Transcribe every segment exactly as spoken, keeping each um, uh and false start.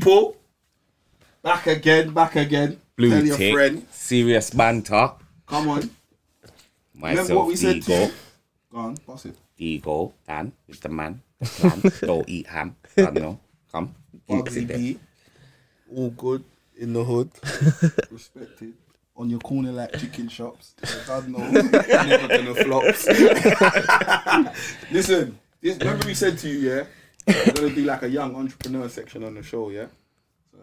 people. Back again, back again. Blue Tell tick, your friend. Serious banter. Come on. Myself, remember what we said to you? Go on, pass it. Ego, Dan, with the man. Don't eat ham. I know. Come. Bugsy, all good in the hood. Respected. On your corner like chicken shops. I don't know. Never gonna flops. Listen, this, remember we said to you, yeah? We're gonna do like a young entrepreneur section on the show, yeah? So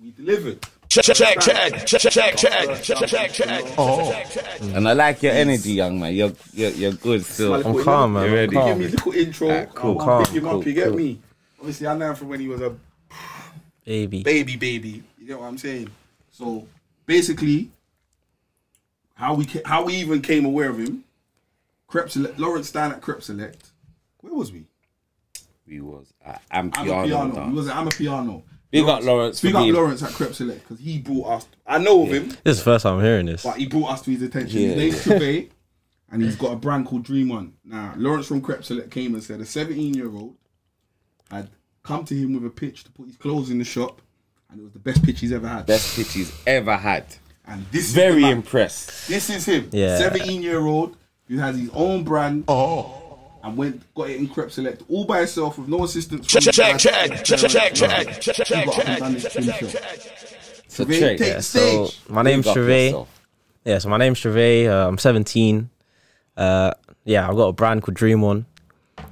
we delivered. Check, check, check, check, check, check, check, check, oh. check. And I like your energy, young man. You're you're, you're good still. I'm little, calm, man. Ready. You give me a little intro. Right, cool, I'll calm, pick him cool, up, you get cool. me? Obviously, I learned from when he was a baby. Baby, baby. You get what I'm saying? So basically, how we how we even came aware of him, Crep Select, Lauren Stein at Crep Select. Where was we? We was at Amapiano. We was at Amapiano. We got Lawrence. We got Lawrence at Crep Select because he brought us. I know of yeah. him. This is the first time I'm hearing this. But he brought us to his attention. Yeah. His name's Tupé, and he's got a brand called Dream On. Now Lawrence from Crep Select came and said a seventeen-year-old had come to him with a pitch to put his clothes in the shop, and it was the best pitch he's ever had. Best pitch he's ever had. And this is very impressed. This is him, yeah. seventeen year old who has his own brand. Oh, and went got it in Crep Select all by himself with no assistance. Check, check, check, check, check, check, check, check. So my name's Trevay. Yeah, so my name's Trevay. Uh, I'm seventeen. Uh, yeah, I've got a brand called Dream On, uh,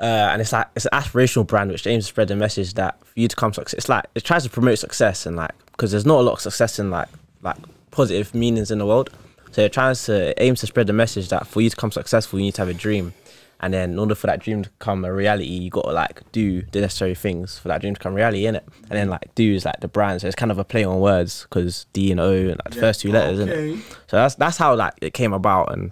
and it's like it's an aspirational brand which aims to spread the message that for you to come success. It's like it tries to promote success and like because there's not a lot of success in like. like positive meanings in the world, so it tries to it aims to spread the message that for you to become successful you need to have a dream, and then in order for that dream to become a reality you got to like do the necessary things for that dream to become reality, innit? And then like do is like the brand, so it's kind of a play on words because D and O and like the yeah. first two letters, okay. innit? So that's that's how like it came about. And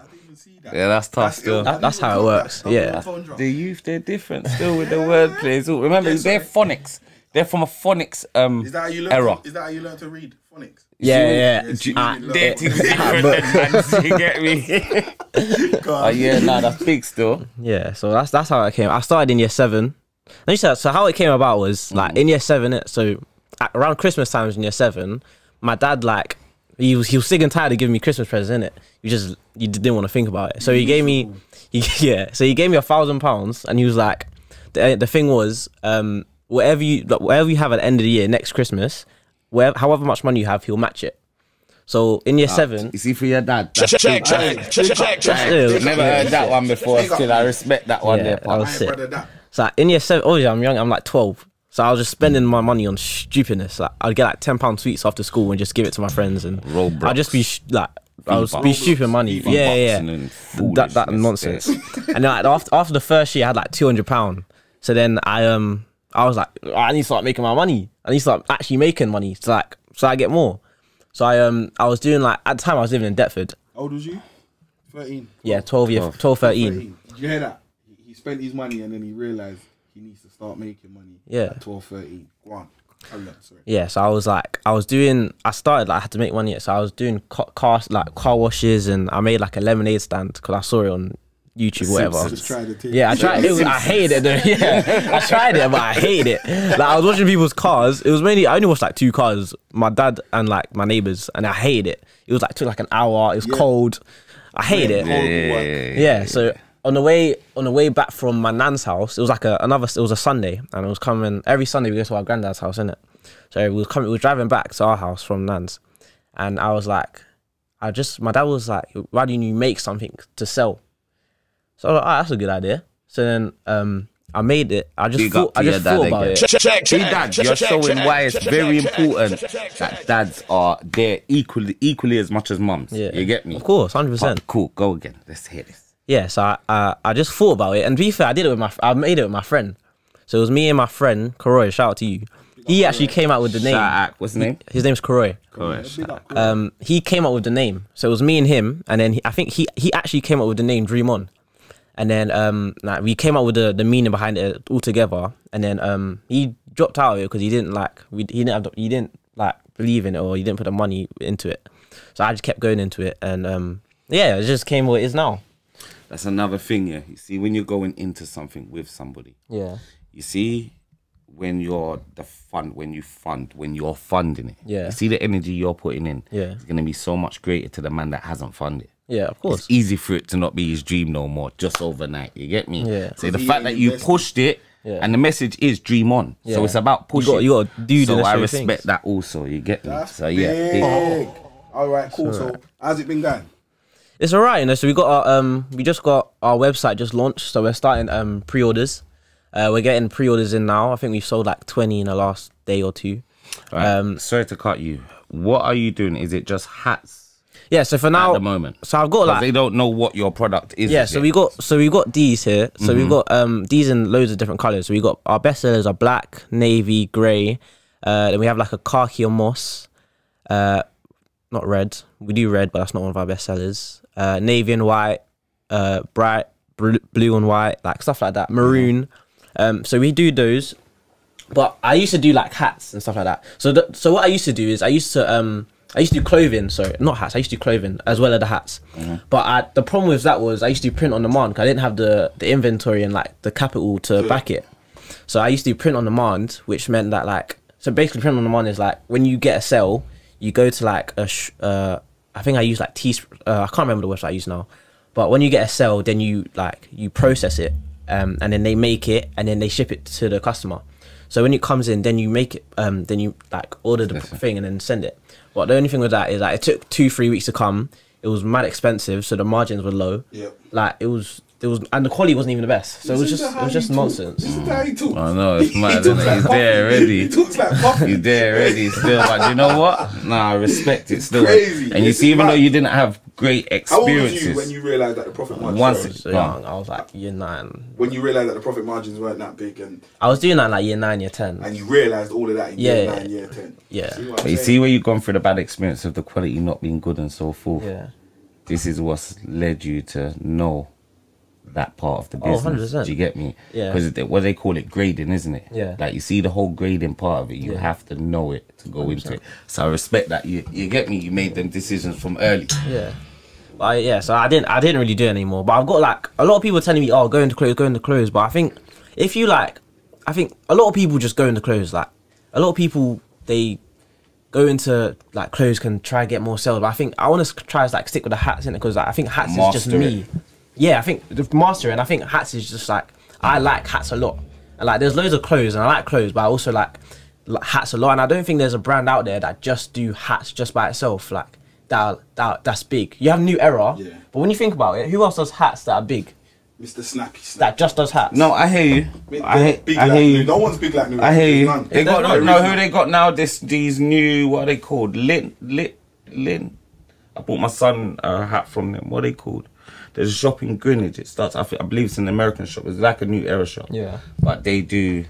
yeah, that's tough that's still. That, that's how it works. Yeah. The youth, they're different still with the wordplays. Remember, yeah, they're phonics. They're from a phonics um, is that how you learn era. To, is that how you learn to read? Phonics? Yeah, you, yeah. Dating different, you get me? Oh, yeah, nah, that's big still. Yeah, so that's that's how it came. I started in year seven. And said, so how it came about was, like, mm. in year seven, so at, around Christmas times in year seven, my dad, like, He was, he was sick and tired of giving me Christmas presents, innit? You just, you didn't want to think about it. So he gave me, he, yeah, so he gave me a thousand pounds and he was like, the, the thing was, um, whatever you, like, whatever you have at the end of the year, next Christmas, wherever, however much money you have, he'll match it. So in year uh, seven, you see for your dad. That's check, check, check, check, check, check. Never heard that one before. Still, I respect that one. Yeah, there, I was sick. So in year seven, obviously I'm young. I'm like twelve. So I was just spending mm. my money on stupidness. Like I'd get like ten pound sweets after school and just give it to my friends, and Roblox. I'd just be like, I would be stupid money. Feet yeah, yeah, that that nonsense. And then like, after after the first year, I had like two hundred pound. So then I um I was like, oh, I need to start making my money. I need to start actually making money. So like, so I get more. So I um I was doing like at the time I was living in Deptford. How old was you? Thirteen. Yeah, twelve, twelve. year, twelve, thirteen. thirteen. Did you hear that? He spent his money and then he realized he needs to start making money. Yeah. At twelve, thirteen. Go on. Oh, no, sorry. Yeah, so I was like, I was doing, I started like, I had to make money. So I was doing car, car like car washes, and I made like a lemonade stand because I saw it on YouTube, whatever. Just tried it yeah, I tried it. Was, I hated it though. Yeah, I tried it, but I hated it. Like I was watching people's cars. It was mainly I only watched like two cars, my dad and like my neighbors, and I hated it. It was like took like an hour. It was yeah. cold. I hated yeah, it. Yeah, yeah, so on the way on the way back from my nan's house, it was like a, another. It was a Sunday, and I was coming every Sunday. We go to our granddad's house, innit? So we were coming. We were driving back to our house from nan's, and I was like, I just my dad was like, why didn't you make something to sell? So I was like, oh, that's a good idea. So then um, I made it. I just Big thought, I just thought about again. it. See, Dad, you're showing why it's very important that dads are there equally equally as much as mums. Yeah. You get me? Of course, one hundred percent. Oh, cool, go again. Let's hear this. Yeah, so I, uh, I just thought about it. And to be fair, I did it with my, I made it with my friend. So it was me and my friend, Karoy, shout out to you. He actually came out with the name. Out. What's his name? His name's Karoy. Karoy. Um, he came up with the name. So it was me and him. And then he, I think he, he actually came up with the name Dream On. And then um, like, we came up with the, the meaning behind it all together. And then um, he dropped out of it because he didn't like we he didn't have, he didn't like believe in it, or he didn't put the money into it. So I just kept going into it, and um, yeah, it just came what it is now. That's another thing, yeah. You see, when you're going into something with somebody, yeah, you see, when you're the fund, when you fund, when you're funding it, yeah, you see the energy you're putting in, yeah, it's gonna be so much greater to the man that hasn't funded. Yeah, of course. It's easy for it to not be his dream no more, just overnight. You get me? Yeah. So the fact that you pushed it, yeah, and the message is dream on. Yeah. So it's about pushing. You got, you got to do so. I respect things. That also. You get me? That's so yeah. Big. Big. All right, cool. All right. So how's it been going? It's all right, you know. So we got our um, we just got our website just launched. So we're starting um pre-orders. Uh, we're getting pre-orders in now. I think we've sold like twenty in the last day or two. Right. Um, sorry to cut you. What are you doing? Is it just hats? Yeah, so for now, at the moment, so I've got like they don't know what your product is. Yeah, so yet. we got so we got these here. So mm-hmm. we've got um these in loads of different colors. So we got our best sellers are black, navy, grey. Uh, then we have like a khaki or moss, uh, not red. We do red, but that's not one of our best sellers. Uh, navy and white, uh, bright bl blue and white, like stuff like that. Maroon. Um, so we do those, but I used to do like hats and stuff like that. So th so what I used to do is I used to um. I used to do clothing, sorry, not hats. I used to do clothing as well as the hats. Mm-hmm. But I, the problem with that was I used to do print on demand because I didn't have the, the inventory and like the capital to yeah. back it. So I used to do print on demand, which meant that like, so basically print on demand is like when you get a sale, you go to like a, sh uh, I think I use like T, uh, I can't remember the website I use now, but when you get a sale, then you like, you process it um, and then they make it and then they ship it to the customer. So when it comes in, then you make it, um, then you like order the yes, thing and then send it. But the only thing with that is that like, it took two, three weeks to come. It was mad expensive, so the margins were low. Yeah. Like it was, it was, and the quality wasn't even the best. So this it was just, it was just nonsense. This is how he talks. I know it's mad. He like he's there already. He talks like Buffett. He's there already still. But you know what? Nah, I respect it still. Crazy. And you see, even though you didn't have great experiences, how old was you when you realised that the profit margins? Once so young, I was like year nine. When you realised that the profit margins weren't that big, and I was doing that like year nine, year ten. And you realised all of that in yeah, year yeah, nine, year ten. Yeah. See but you see where you've gone through the bad experience of the quality not being good and so forth. Yeah. This is what's led you to know that part of the business. Oh, do you get me? Yeah. Because what well, they call it grading, isn't it? Yeah. Like you see the whole grading part of it. You yeah. have to know it to go one hundred percent into it. So I respect that. You you get me? You made them decisions from early. Yeah. I, yeah, so I didn't I didn't really do it anymore. But I've got like a lot of people telling me, oh, go into clothes, go into clothes. But I think if you like, I think a lot of people just go into clothes. Like a lot of people, they go into like clothes, can try and get more sales. But I think I want to try to like stick with the hats in it because like, I think hats Master is just me. It. Yeah, I think the master and I think hats is just like, I like hats a lot. And like there's loads of clothes and I like clothes, but I also like, like hats a lot. And I don't think there's a brand out there that just do hats just by itself. Like that, that that's big. You have New Era, yeah. But when you think about it, who else does hats that are big? Mister Snappy Snap. That just does hats. No, I hear you. They're I hear, big I like hear you. No one's big like New Era. I hear you. They got, no, no, who they got now, this, these new, what are they called? Lint, Lint, Lint. I bought my son a hat from them. What are they called? There's a shop in Greenwich. It starts, I, think, I believe it's an American shop. It's like a New Era shop. Yeah. But they do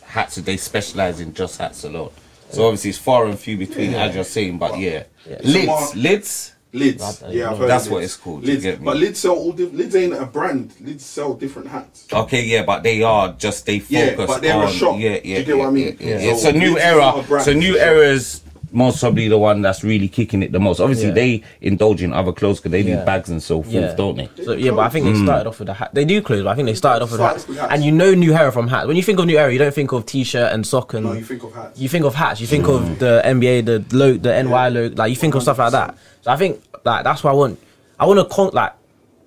hats. They specialise in just hats a lot. So obviously it's far and few between, yeah, as you're saying, but yeah. yeah. Lids. Lids? Lids. Yeah, I've heard That's Lids. what it's called. Lids. You get me? But Lids sell all Lids ain't a brand. Lids sell different hats. Okay, yeah, but they are just, they focus on... Yeah, but they're on, a shop. Yeah, yeah, do you yeah, get what I mean? Yeah, yeah. So, so New Era, so New Era's... most probably the one that's really kicking it the most. Obviously, yeah. they indulge in other clothes because they yeah. do bags and so forth, yeah. don't they? So, yeah, but I think they started mm. off with a hat. They do clothes, but I think they started off with hats. with hats. And you know New Era from hats. When you think of New Era, you don't think of T-shirt and sock and... No, you think of hats. You think of hats. You think mm. of the N B A, the lo the N Y yeah. logo. Like, you think one hundred percent of stuff like that. So I think like, that's what I want. I want to, like,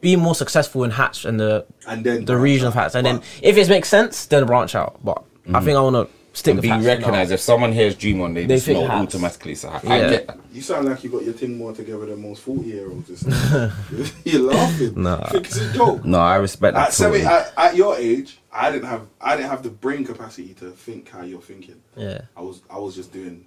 be more successful in hats and the, and then the region out. of hats. And but, then if it makes sense, then branch out. But mm. I think I want to... Stick and be recognised. If someone hears Dream On, they, they just know hats. automatically. So I, yeah. I get that. You sound like you got your thing more together than most forty year olds. You're laughing. No, it's a joke. No, I respect that. At, seventy, at, at your age, I didn't have I didn't have the brain capacity to think how you're thinking. Yeah, I was I was just doing,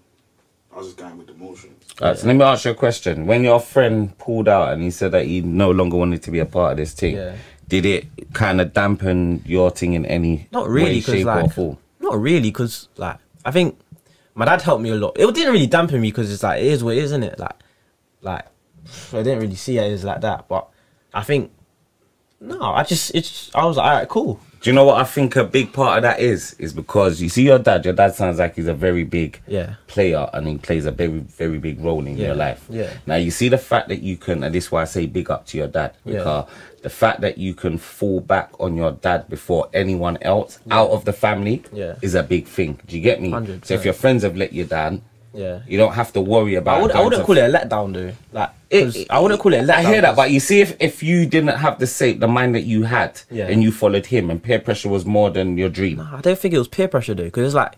I was just going with the motions. Alright, yeah. so let me ask you a question. When your friend pulled out and he said that he no longer wanted to be a part of this team, yeah. did it kind of dampen your thing in any Not really, way, shape, like, or form? Not really, because like I think my dad helped me a lot. It didn't really dampen me because it's like it is what it is, isn't it? Like, like I didn't really see it as like that. But I think No, I just, it's, I was like, all right, cool. Do you know what I think a big part of that is? Is because you see your dad, your dad sounds like he's a very big yeah. player and he plays a very, very big role in yeah. your life. Yeah. Now, you see the fact that you can, and this is why I say big up to your dad, because yeah. the fact that you can fall back on your dad before anyone else yeah. out of the family yeah. is a big thing. Do you get me? one hundred percent. So if your friends have let you down, yeah, you don't have to worry about. I, would, I wouldn't call it a letdown, though. Like, it, it, I wouldn't call it a letdown. I hear that, but you see, if if you didn't have the same the mind that you had, yeah. and you followed him, and peer pressure was more than your dream. No, I don't think it was peer pressure, though, because it's like,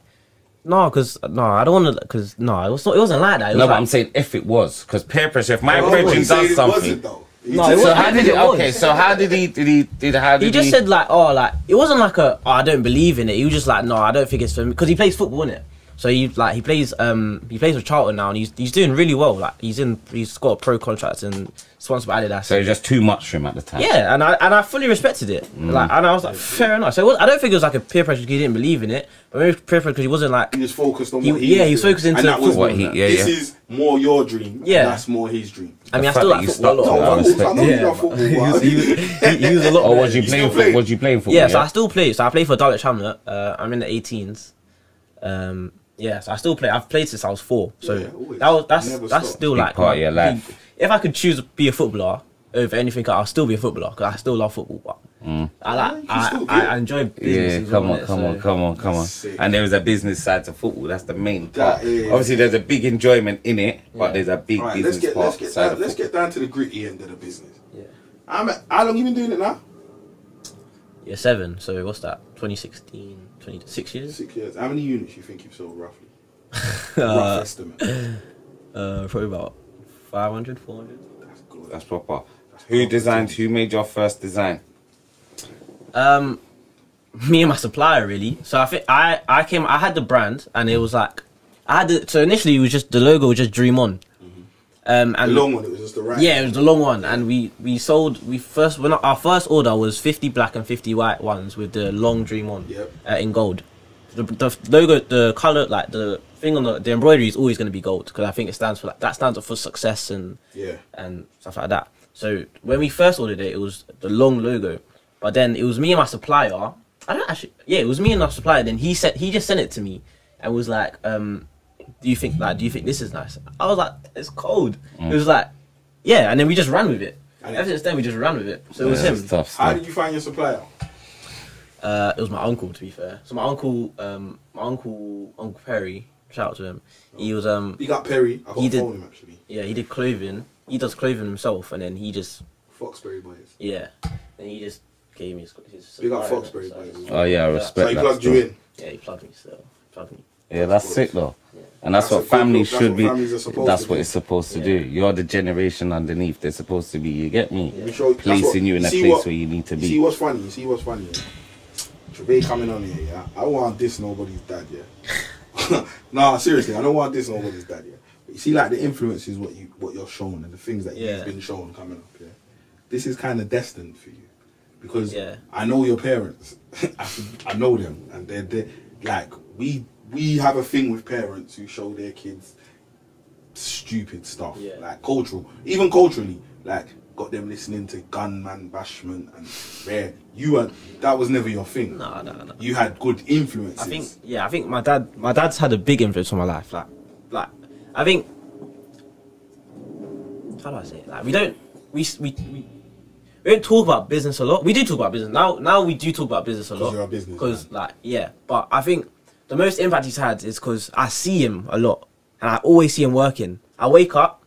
no, because no, I don't want to, because no, it was not. It wasn't like that. It was no, like, but I'm saying if it was, because peer pressure. If my brethren does something. It wasn't, no, so was, how did it? Was. Okay, so how did he? Did he? Did how did he? Just he said like, oh, like it wasn't like a. Oh, I don't believe in it. He was just like, no, I don't think it's for me, because he plays football, innit? So he like he plays um he plays with Charlton now, and he's he's doing really well. Like he's in he's got a pro contract and sponsored by Adidas. So it was just too much for him at the time. Yeah, and I and I fully respected it. Mm. Like and I was like fair enough. So it was, I don't think it was like a peer pressure because he didn't believe in it, but maybe peer pressure because he wasn't like he was focused on he, what he yeah he was focused into that was what he, yeah, this yeah. is more your dream. Yeah, and that's more his dream. I mean, the I still like football a lot. He was a lot. Or was you playing for? Was you playing for? Yeah, so I still play. So I play for Dulwich Hamlet. I'm in the eighteens. Um. Yeah, so I still play. I've played since I was four. So yeah, that was that's Never that's stopped. Still like part of your life. If I could choose to be a footballer over anything, I'll still be a footballer because I still love football. But mm. I like I, I, I enjoy business. Yeah, come on, it, come so. on, come on, come on. Sick. And there is a business side to football. That's the main part. Obviously, there's a big enjoyment in it, but yeah. there's a big right, business let's get, part. Let's get, down, let's get down to the gritty end of the business. Yeah. I'm at, how long you been doing it now? Year seven. So what's that? twenty sixteen. Six years. Six years. How many units you think you've sold roughly? uh, Rough estimate. Uh, probably about five hundred, four hundred. That's good. That's proper. That's who designed? Who made your first design? Um, me and my supplier really. So I think I I came. I had the brand, and it was like I had. The, so initially, it was just the logo was just Dream On. Mm-hmm. Um, and the long one. It was just the right. Yeah, it was the long one, and we we sold. We first when our first order was fifty black and fifty white ones with the long Dream On yep. uh, in gold. The, the logo, the color, like the thing on the, the embroidery is always going to be gold because I think it stands for like that stands for success and yeah and stuff like that. So when we first ordered it, it was the long logo, but then it was me and my supplier. I don't actually. Yeah, it was me and our supplier. Then he said he just sent it to me and was like um. Do you think like? Do you think this is nice? I was like, it's cold. Mm. It was like, yeah, and then we just ran with it. And ever since then, we just ran with it. So yeah, it was him. Tough, How did you find your supplier? Uh, it was my uncle, to be fair. So my uncle, um, my uncle, Uncle Perry. Shout out to him. Oh. He was um. He got Perry. I got he did. Him, actually. Yeah, he did clothing. He does clothing himself, and then he just. Foxbury boys. Yeah, and he just gave me his. his Big up Foxbury so boys. Oh yeah, I respect. So he plugged you in. Yeah, he plugged me. So plugged me. Yeah, that's sick though. Yeah. And that's, that's what family should be. That's what, that's what it's supposed to yeah. do. You're the generation underneath. They're supposed to be. You get me? Yeah. Sure, Placing what, you in a place what, where you need to be. See what's funny. You see what's funny. Yeah? Tupé coming on here. Yeah, I don't want this nobody's dad. Yeah. Nah, seriously, I don't want this nobody's dad. Yeah. But you see, like the influence is what you what you're shown and the things that yeah. you've been shown coming up. Yeah. This is kind of destined for you because yeah. I know your parents. I know them, and they're they like we. We have a thing with parents who show their kids stupid stuff, yeah. like cultural, even culturally, like got them listening to gunman bashment and where you were, that was never your thing. No, no, no. You had good influences. I think, yeah, I think my dad, my dad's had a big influence on my life. Like, like, I think, how do I say it? Like, we don't, we, we, we, we don't talk about business a lot. We do talk about business now. Now we do talk about business a lot. Because you're a business. Because, like, yeah, but I think. The most impact he's had is because I see him a lot and I always see him working. I wake up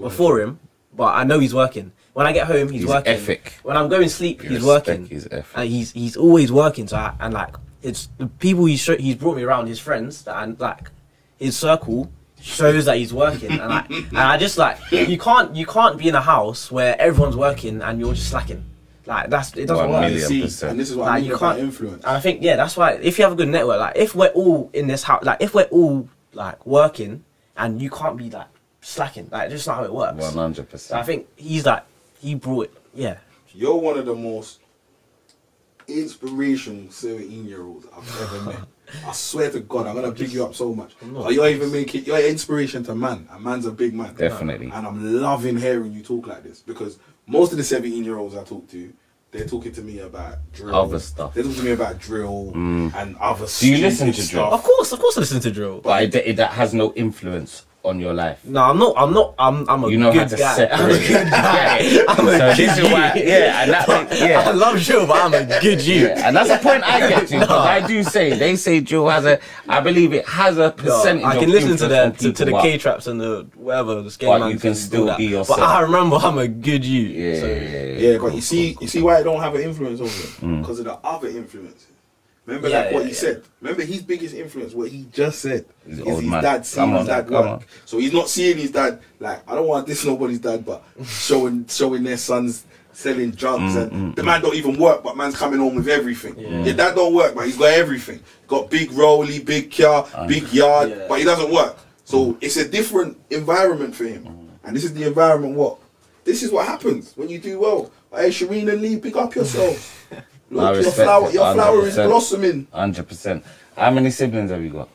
before him, but I know he's working. When I get home, he's, he's working. Ethic. When I'm going to sleep, you he's working. His and he's he's always working. So I, and like it's the people he's he's brought me around, his friends that and like his circle shows that he's working. And I and I just like you can't you can't be in a house where everyone's working and you're just slacking. Like that's it doesn't work. See, and this is what like, I mean you can't influence. And I think yeah, that's why if you have a good network, like if we're all in this house, like if we're all like working, and you can't be like slacking, like just not how it works. One hundred percent. I think he's like he brought it. Yeah. You're one of the most inspirational seventeen-year-olds I've ever met. I swear to God, I'm gonna pick you up so much. Like, you're even making you're inspiration to man. A man's a big man. Definitely. And I'm loving hearing you talk like this because. Most of the seventeen-year-olds I talk to, they're talking to me about drill. Other stuff. They're talking to me about drill mm. and other stuff. Do you listen to drill? Of course, of course I listen to drill. But it, it, that has no influence on your life. No, I'm not, I'm not, I'm, I'm a you know good how to guy. Separate. I'm a good guy. Yeah. I'm a so good this is why, yeah, and that, yeah. I love drill, but I'm a good you. Yeah. And that's the point I get to, because no. I do say, they say drill has a, I believe it has a percentage no, I can of listen to the, to, to the K-traps and the, whatever, the skate man. You can still be yourself. But I remember I'm a good you. Yeah, so. yeah, yeah, yeah. yeah cool, you see, cool, you see cool. why I don't have an influence on you? Because mm. of the other influences. Remember yeah, like yeah, what he yeah. said. Remember his biggest influence, what he just said, is his man. dad seeing his dad work. So he's not seeing his dad, like, I don't want to diss nobody's dad, but showing showing their sons selling drugs. Mm, and mm, the man don't even work, but man's coming home with everything. Yeah. Your dad don't work, but he's got everything. Got big rolly, big car, um, big yard, yeah. but he doesn't work. So mm. it's a different environment for him. Mm. And this is the environment what? This is what happens when you do well. Hey, Shireen and Lee, pick up yourselves. Look, your flower, your flower is blossoming. one hundred percent. How many siblings have you got?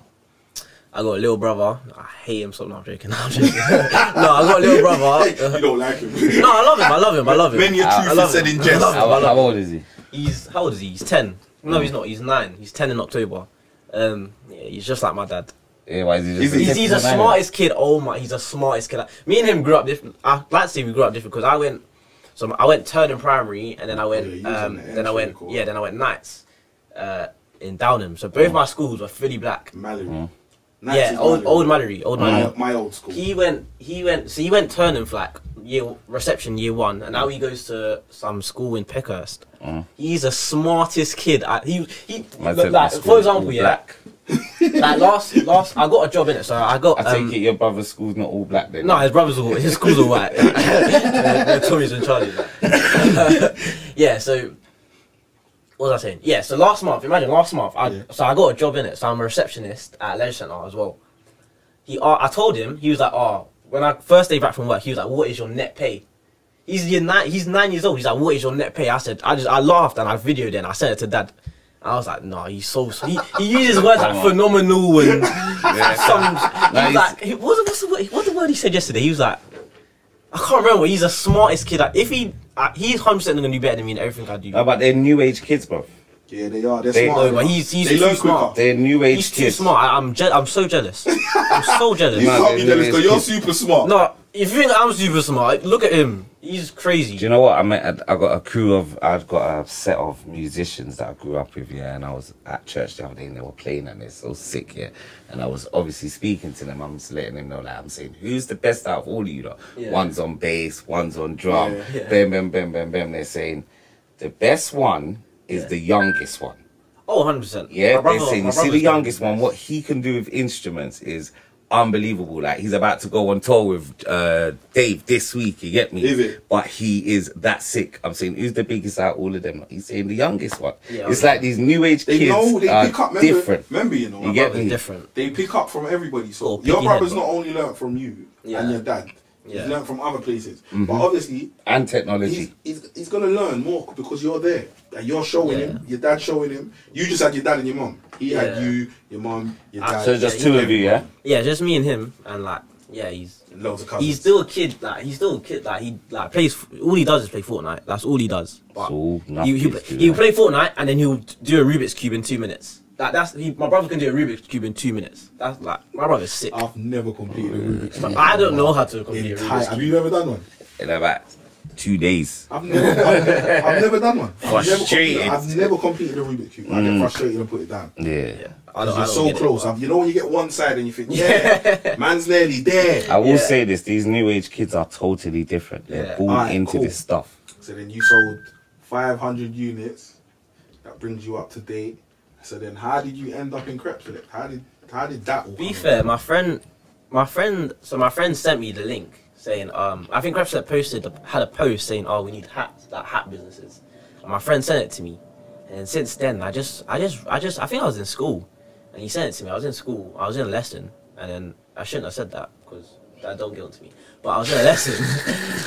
I got a little brother. I hate him so much. I'm joking. I'm joking. No, I got a little brother. You don't like him. No, I love him. I love him. I love him. When your truth is said in jest. How old is he? He's how old is he? He's ten. No, he's not. He's nine. He's ten in October. Um, yeah, he's just like my dad. Yeah, why is he just? He's, he's, he's the smartest kid. Oh my, he's the smartest kid. Me and him grew up different. I like to say we grew up different because I went. So I went Turnham Primary, and then I went, yeah, um, then I went, court. yeah, then I went Knights uh, in Downham. So both mm. my schools were fully black. Mallory, mm. yeah, old, Mallory. old Mallory, old Mallory. My, my old school. He went, he went. So he went Turnham for like year reception year one, and now he goes to some school in Peckhurst. Mm. He's the smartest kid. I, he, he, like, for example, yeah. Black. Like last, last, I got a job in it, so I got. I um, take it your brother's school's not all black then. No, his brother's all, his school's all white. uh, Tommy's and Charlie's. Uh, yeah, so what was I saying? Yeah, so last month, imagine last month, I, yeah. so I got a job in it, so I'm a receptionist at a leisure centre as well. He, uh, I told him, he was like, oh, when I first day back from work, he was like, what is your net pay? He's your nine, he's nine years old. He's like, what is your net pay? I said, I just, I laughed and I videoed it and I sent it to dad. I was like, nah, he's so... He, he uses words like phenomenal and... yeah. Some, no, he was like... He, what's, the, what's, the word, what's the word he said yesterday? He was like... I can't remember. He's the smartest kid. Like, if he... Uh, he's one hundred percent going to do better than me in everything I do. No, but they're new age kids, bro. Yeah, they are. They're they, smart. No, but he's, he's they too smart. They're new age he's kids. He's too smart. I, I'm, je I'm so jealous. I'm so jealous. You can't be jealous because you're super smart. No, if you think I'm super smart, look at him. He's crazy. Do you know what? I mean, I got a crew of, I've got a set of musicians that I grew up with, yeah, and I was at church the other day and they were playing and they're so sick, yeah, and I was obviously speaking to them, I'm just letting them know, like, I'm saying, who's the best out of all of you lot? Yeah. One's on bass, one's on drum, yeah, yeah. bam, bam, bam, bam, bam, they're saying, the best one is yeah. the youngest one. Oh, one hundred percent. Yeah, brother, they're saying, you see the youngest one, what he can do with instruments is unbelievable. Like, he's about to go on tour with uh Dave this week, you get me? Is it? But he is that sick. I'm saying, who's the biggest out of all of them? He's saying the youngest one. Yeah, it's okay. Like these new age they kids know, they are pick up, remember, different. Remember, you know, you get me? Different. They pick up from everybody. So your brother's head, not only learnt from you yeah. and your dad. He's yeah. learned from other places. Mm-hmm. But obviously... And technology. He's, he's, he's going to learn more because you're there. And you're showing yeah. him, your dad's showing him. You just had your dad and your mum. He yeah. had you, your mum, your dad. So just yeah, two of you, yeah? Yeah, just me and him. And like, yeah, he's... Loads of cousins. He's still a kid. Like, he's still a kid. Like, he like plays... All he does is play Fortnite. That's all he does. But so he, he'll, he'll play Fortnite and then he'll do a Rubik's Cube in two minutes. Like that's he, my brother can do a Rubik's Cube in two minutes. That's like my brother's sick. I've never completed a Rubik's Cube. I don't know how to complete a Rubik's Cube. Have you ever done one? In about two days. I've never, I've never, I've never done one. Frustrated. I've, I've never completed a Rubik's Cube. Mm. I get frustrated and put it down. Yeah. yeah. I don't, I don't so get close. It, but... You know when you get one side and you think, yeah, man's nearly there. I will yeah. say this: these new age kids are totally different. They're yeah. born right, into cool. this stuff. So then you sold five hundred units. That brings you up to date. So then, how did you end up in Crep Select? How did how did that all be happen? Fair? My friend, my friend, so my friend sent me the link saying, um, I think Crep Select posted had a post saying, oh, we need hats, like hat businesses. And my friend sent it to me, and since then, I just, I just, I just, I think I was in school, and he sent it to me. I was in school, I was in a lesson, and then I shouldn't have said that because that don't get on to me. But I was in a lesson,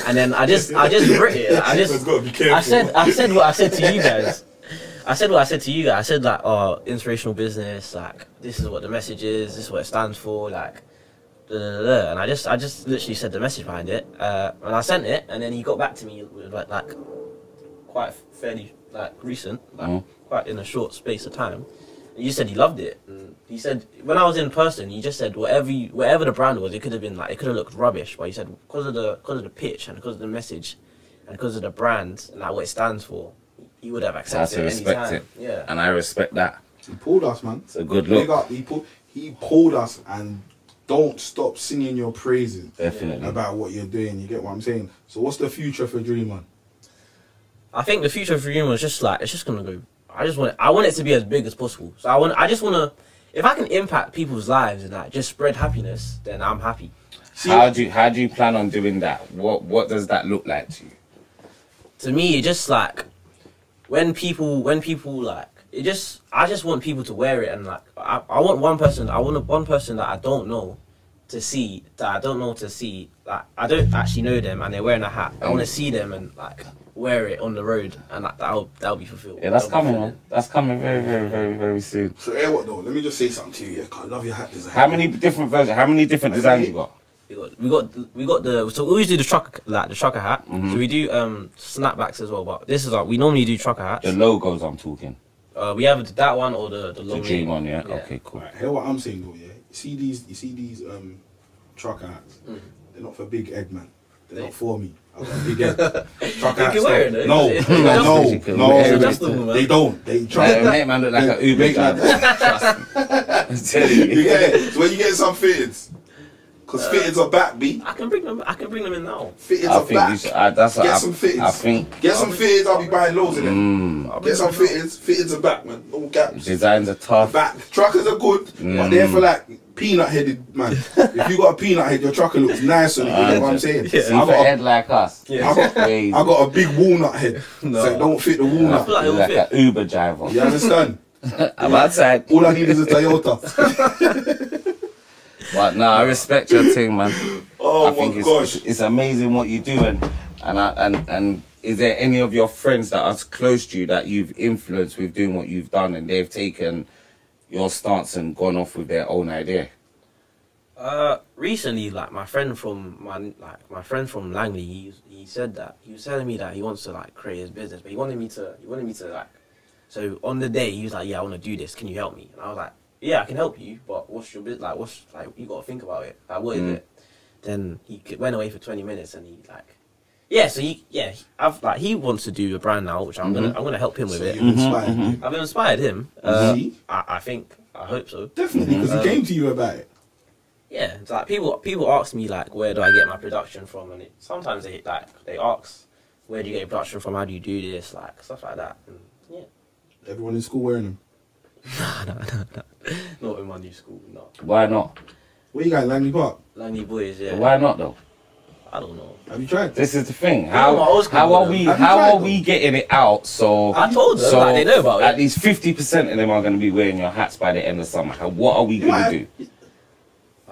and then I just, I just wrote it. I just, I said, I said what I said to you guys. I said what I said to you guys. I said like, oh, inspirational business. Like, this is what the message is. This is what it stands for. Like, da, da, da, da. And I just, I just literally said the message behind it. Uh, and I sent it, and then he got back to me like, like quite fairly like recent, like mm. quite in a short space of time. And you said he loved it. And he said when I was in person, he just said whatever you, whatever the brand was, it could have been like it could have looked rubbish, but he said because of the because of the pitch and because of the message and because of the brand and like what it stands for, he would have accepted it. I respect it. Yeah, and I respect that. He pulled us, man. It's a good look. Up, he pulled. He pulled us and. Don't stop singing your praises Definitely. About what you're doing. You get what I'm saying? So what's the future for Dream On? I think the future for Dream On is just like, it's just going to go. I just want it, I want it to be as big as possible. So I want, I just want to, if I can impact people's lives and like just spread happiness, then I'm happy. See, how do you, how do you plan on doing that? What, what does that look like to you? To me, it's just like, when people, when people like, It just, I just want people to wear it, and like, I, I want one person, I want one person that I don't know to see, that I don't know to see, like, I don't actually know them, and they're wearing a hat. I want to see them and like wear it on the road, and like, that'll that'll be fulfilled. Yeah, that's that'll coming, man. That's coming very, very, very, very soon. So, yeah, what though? Let me just say something to you. Yeah, I love your hat design. How many different versions? How many different designs you got? We got, we got, we got the. So we always do the trucker, like the trucker hat. Mm-hmm. So we do um snapbacks as well, but this is like we normally do trucker hats. The logos I'm talking. Uh, we have that one or the the, the Dream On, yeah? yeah. Okay, cool. Right, hear what I'm saying though, yeah. You see these, you see these um, trucker hats. Mm. They're not for big egg, man. They're they... not for me. I got big egg. Trucker hats. Wear it, no, it's, it's no, no, no. It's man. They don't. They trust. That man look like an Uber guy. Trust me. You get it. So when you get some fitteds. Cause uh, fitteds are back, B. I can bring them. I can bring them in now. Fitteds I are think back. Should, I, that's Get I, some fitteds. I think. Get some fitteds. I'll be buying loads of them. Mm. Get some fitteds. Fitteds are back, man. No gaps. Designs are tough. Back truckers are good, mm. but they're for like peanut-headed man. If you got a peanut head, your trucker looks nice on it. You uh, know what I'm saying? Yeah. See, I got a head like us. Yeah. I, got, I got a big walnut head, no. so it don't fit the walnut. I feel like, like, like an Uber driver. You understand? I'm outside. All I need is a Toyota. But no, I respect your thing, man. Oh I think my it's, gosh, it's, it's amazing what you do, and and I, and and is there any of your friends that are close to you that you've influenced with doing what you've done, and they've taken your stance and gone off with their own idea? Uh, recently, like my friend from my like my friend from Langley, he he said that he was telling me that he wants to like create his business, but he wanted me to he wanted me to like. So on the day, he was like, "Yeah, I want to do this. Can you help me?" And I was like, yeah, I can help you, but what's your business? Like, what's like? You gotta think about it. Like, what is mm. it? Then he went away for twenty minutes, and he like, yeah. So he, yeah, I've like he wants to do a brand now, which I'm mm -hmm. gonna, I'm gonna help him with so it. You've inspired mm -hmm. I've inspired him. Uh, I, I think, I hope so. Definitely, because um, he came to you about it. Yeah, it's like people, people ask me like, where do I get my production from? And it, sometimes they like they ask, where do you get your production from? How do you do this? Like stuff like that. And, yeah. Everyone in school wearing them. No, no, no, no. Not in my new school, no. Why not? What you got, Langley Park? Langley Boys, yeah. But why not though? I don't know. Have you tried? This is the thing. How how, how are we Have how are them? we getting it out? So I told them so like, they know about it. At least fifty percent of them are going to be wearing your hats by the end of summer. What are we going to do?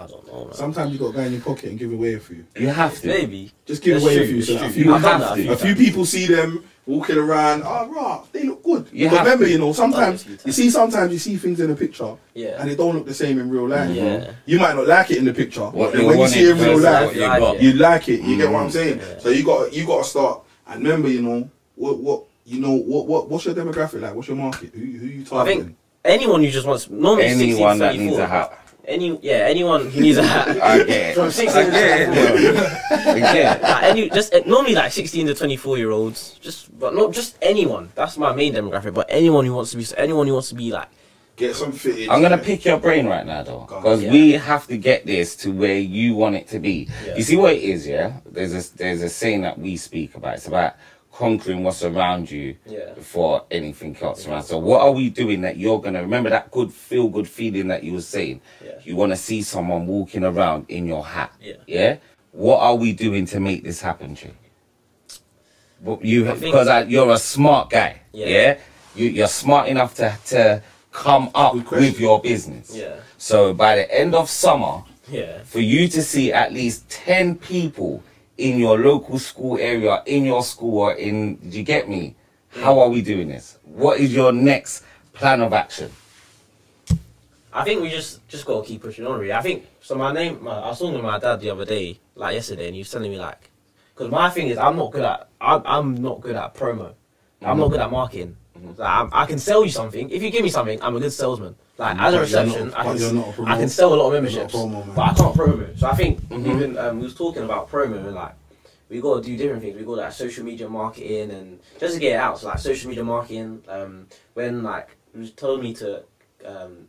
I don't know. Man. Sometimes you got to go in your pocket and give away a few. You have to. Maybe. Just give That's away true, a few. So a few, you have to. A few people see them walking around. Oh, rah, they look good. You but remember, to. you know, sometimes you see, sometimes you see things in a picture, yeah, and they don't look the same in real life. Yeah. You might not like it in the picture, what but when you see it in real life, you, like you like it. You mm. get what I'm saying? Yeah. So you got you got to start. And remember, you know what what you know what what what's your demographic like? What's your market? Who who you targeting? I think anyone who just wants normally anyone that needs a hat. Any yeah, anyone who needs a hat. I get it. From sixteen get it. Like any just normally like sixteen to twenty four year olds. Just but not just anyone. That's my main demographic. But anyone who wants to be anyone who wants to be like get some fitted. I'm gonna pick your brain right now though, because yeah. we have to get this to where you want it to be. Yeah. You see what it is, yeah. There's a there's a saying that we speak about. It's about conquering what's around you yeah. before anything else yeah. around. So what are we doing that you're gonna remember that good feel good feeling that you were saying? Yeah. You wanna see someone walking around in your hat. Yeah. yeah? What are we doing to make this happen to you? Well, you because I, you're a smart guy. Yeah. yeah? You you're smart enough to to come up with your business. Yeah. So by the end of summer, yeah, for you to see at least ten people in your local school area, in your school, or in, do you get me? How are we doing this? What is your next plan of action? I think we just just gotta keep pushing on. Really, I think so. My name, my, I was talking to my dad the other day, like yesterday, and he was telling me like, because my thing is, I'm not good at, I'm, I'm not good at promo. Mm-hmm. I'm not good at marketing. Mm-hmm. Like, I'm, I can sell you something. If you give me something, I'm a good salesman. Like, mm-hmm. as a reception, not, I, can, a I can sell a lot of memberships, promo, but I can't promo. So I think mm-hmm. even um, we was talking about promo and like, we got to do different things. We got like social media marketing and just to get it out. So like social media marketing, um, when like it was told me to um,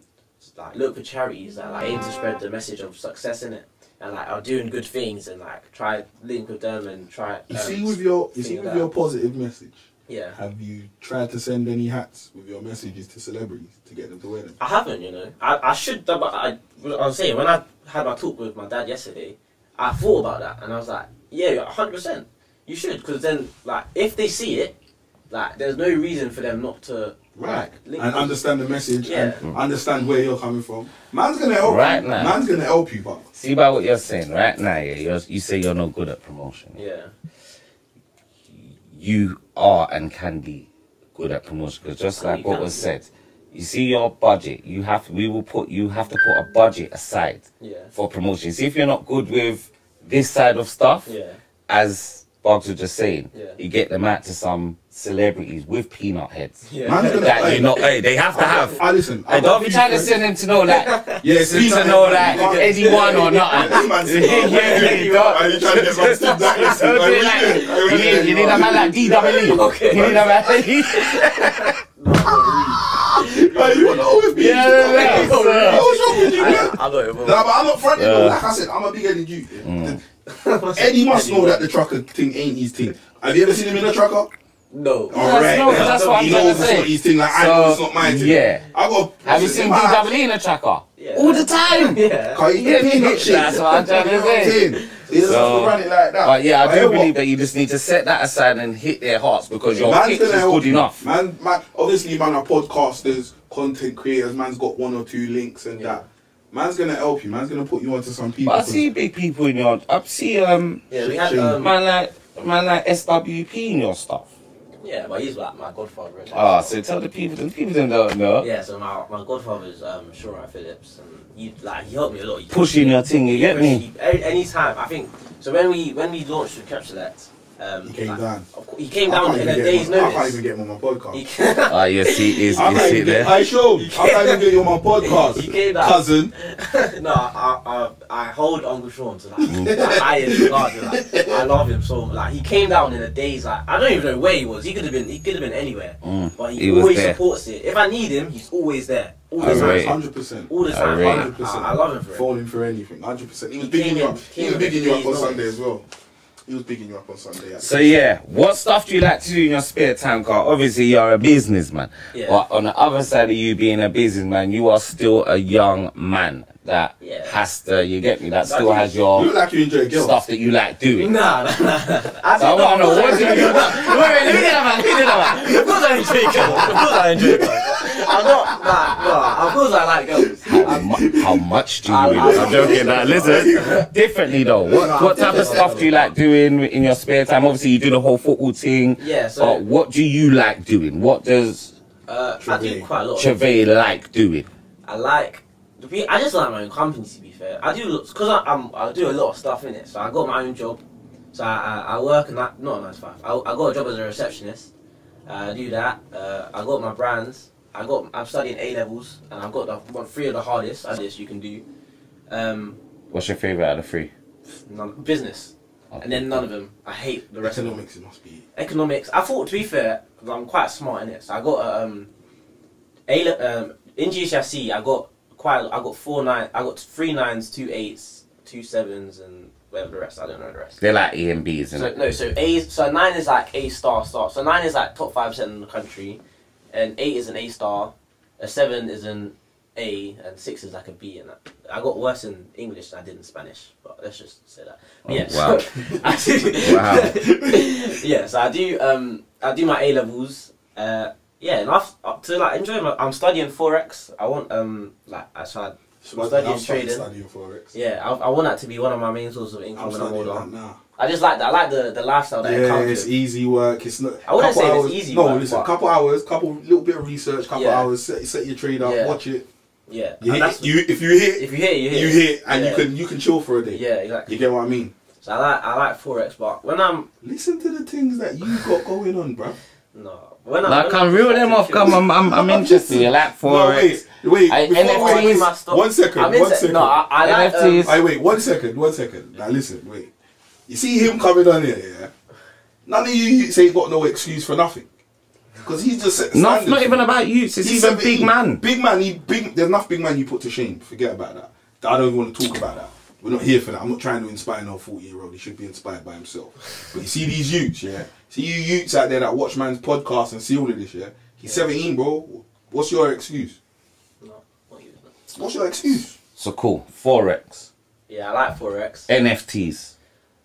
like look for charities that like aim to spread the message of success in it and like are doing good things and like try link with them and try. Um, you see with your you see with that. your positive message. Yeah. Have you tried to send any hats with your messages to celebrities to get them to wear them? I haven't, you know. I I should. But I I was saying when I had my talk with my dad yesterday, I thought about that and I was like. Yeah, one hundred percent. You should, because then, like, if they see it, like, there's no reason for them not to... Right. Like, and understand the message yeah. and understand where you're coming from. Man's going to help right you. Now, Man's going to help you, but... See by what you're saying. Right now, yeah, you're, you say you're not good at promotion. Yeah. You are and can be good at promotion, because just like what was said, you see your budget, you have, we will put, you have to put a budget aside yeah. for promotion. See, if you're not good with... this side of stuff, yeah. as Boggs was just saying, yeah. you get them out to some celebrities with peanut heads. Yeah. Man's gonna, that hey, you know, hey, they have to have. I listen. I don't be trying to send them to know that. Yes, he's to know that Eddie won or not. Are you trying to get my stuff back? You need a man like D W E. Okay. You need a man like D W E. Like, you want to always be yeah, yeah, no, no, no. What's wrong with you, man? I, I know it, bro. Nah, but I'm not fronting, yeah. like I said, I'm a big Eddie Duke. Mm. Eddie must Eddie know that the trucker thing ain't his thing. Have you ever seen him in a trucker? No. Alright. No, that's no, what I'm trying to say. It's not his thing, like, so, I know it's not my thing. Yeah. I got Have you seen D W E in a trucker? Yeah. All the time. Yeah. Can't you yeah, yeah. That's what I'm trying to say. It's so, not running like that. But yeah, I but do hey, believe what? that you just need to set that aside and hit their hearts because your pitch is good enough. Man, man, obviously, man, are podcasters, content creators. Man's got one or two links and yeah. that. Man's gonna help you. Man's gonna put you onto some people. But I see big people in your. I see um. Yeah, we had um, man like man like S W P in your stuff. Yeah, but he's like my godfather. Ah, so tell the people, the people don't know. Yeah, so my, my godfather is um, Shura Phillips, and he like he helped me a lot. He Pushing your thing, you get me. Any time, I think. So when we when we launched with Crep Select, um, he came like, down. Of course, he came I down in a day's my, notice. I can't even get him on my podcast. Ah, uh, yes, he is. I you see there. I show. I can't even get you on my podcast. He came down. Cousin. No, I, I I hold Uncle Sean to like my highest regard. Like, I love him so. Like he came down in a day's. Like I don't even know where he was. He could have been. He could have been anywhere. Mm, but he, he always supports it. If I need him, he's always there. All the time, hundred percent. All the time, hundred percent. I love him for it. Falling for anything, hundred percent. He was bigging you up. He was bigging you up on Sunday as well. He was bigging you up on Sunday. Actually. So yeah, what stuff do you like to do in your spare time, Carl? Obviously, you're a businessman. Yeah. But on the other side of you being a businessman, you are still a young man that yeah. has to. You get me? That still like has your you like you enjoy girls. Stuff that you like doing. Nah, nah, nah. I, so I want to know what do you. Wait, wait, let me get that man. Let me get that man. Of course I enjoy girls. Of course I enjoy girls. I'm not. Nah, nah. Of course I like girls. How, mu how much do you? I, I, I'm joking. Now listen, differently though. What what type of stuff do you like doing? In, in your spare time, obviously you do the whole football thing. Yeah. So but what do you like doing? What does uh, Treve, I do quite a lot. Treve like doing? I like. I just like my own company. To be fair, I do because I I'm, I do a lot of stuff in it. So I got my own job. So I I, I work and not a nine to five. I I got a job as a receptionist. Uh, I do that. Uh, I got my brands. I got. I'm studying A levels and I've got the one three of the hardest ideas you can do. Um, What's your favorite out of three? None, business. And then none of them. I hate the rest. Economics, of them. It must be. Economics. I thought, to be fair, I'm quite smart in it. So I got um, a um, in G C S E. I got quite. I got four nine. I got three nines, two eights, two sevens, and whatever the rest. I don't know the rest. They're like A and B's, isn't so, it? No. So A. So nine is like A star star. So nine is like top five percent in the country, and eight is an A star, a seven is an A, and six is like a B. And that. I got worse in English than I did in Spanish, but let's just say that. Oh, yeah, wow. So I do, wow. Yeah, so I do. Um, I do my A levels. Uh, yeah, and I've, up to like enjoy my. I'm studying forex. I want um like I tried. So I'm studying I'm trading. Studying forex. Yeah, I, I want that to be one of my main sources of income I'm when I'm older. Now. I just like that. I like the the lifestyle that. Yeah, it it's easy work. It's not. I wouldn't say hours, it's easy. No, work, listen. Couple hours, couple little bit of research, couple yeah. hours. Set, set your trade up. Yeah. Watch it. Yeah, you hit, that's, you, if you hit, if you hit, you hit, you hit, and yeah. you can you can chill for a day. Yeah, exactly. You get what I mean. So I like I like forex, but when I'm listen to the things that you got going on, bro. No. When like, I, when I'm real them off, come, I'm, I'm, I'm interested. You like Forex. No, wait, wait. I, N F Ts. My stuff. One second, I'm one second. No, I, I like N F Ts. Um, I, wait, one second, one second. Now listen, wait. You see him coming on here, yeah? None of you say you got no excuse for nothing. Because he's just... No, it's not even about you. It's he's even big man. Big man, he big. There's enough big man you put to shame. Forget about that. I don't even want to talk about that. We're not here for that. I'm not trying to inspire no forty year old. He should be inspired by himself. But you see these youths, yeah? See you youths out there that watch man's podcast and see all of this, yeah? He's yeah. seventeen, bro. What's your excuse? No, not you. What's your excuse? So cool. Forex. Yeah, I like Forex. N F Ts.